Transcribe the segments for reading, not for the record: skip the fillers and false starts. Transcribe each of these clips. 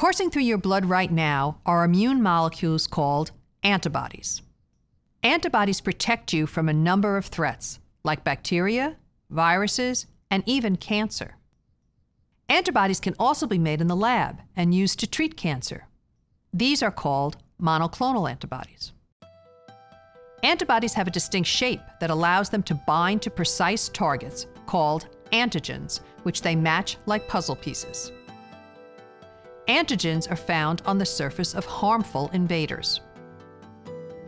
Coursing through your blood right now are immune molecules called antibodies. Antibodies protect you from a number of threats, like bacteria, viruses, and even cancer. Antibodies can also be made in the lab and used to treat cancer. These are called monoclonal antibodies. Antibodies have a distinct shape that allows them to bind to precise targets called antigens, which they match like puzzle pieces. Antigens are found on the surface of harmful invaders.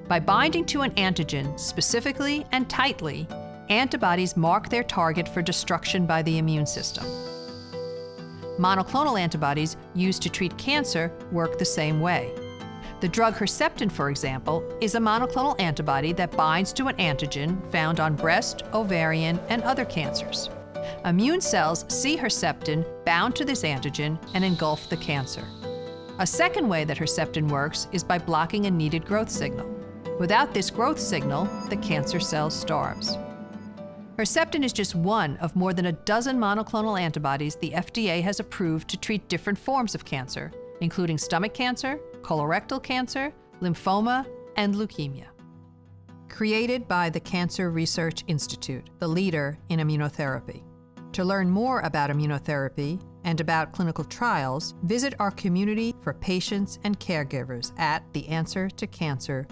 By binding to an antigen specifically and tightly, antibodies mark their target for destruction by the immune system. Monoclonal antibodies used to treat cancer work the same way. The drug Herceptin, for example, is a monoclonal antibody that binds to an antigen found on breast, ovarian, and other cancers. Immune cells see Herceptin bound to this antigen and engulf the cancer. A second way that Herceptin works is by blocking a needed growth signal. Without this growth signal, the cancer cell starves. Herceptin is just one of more than a dozen monoclonal antibodies the FDA has approved to treat different forms of cancer, including stomach cancer, colorectal cancer, lymphoma, and leukemia. Created by the Cancer Research Institute, the leader in immunotherapy. To learn more about immunotherapy and about clinical trials, visit our community for patients and caregivers at theanswertocancer.org.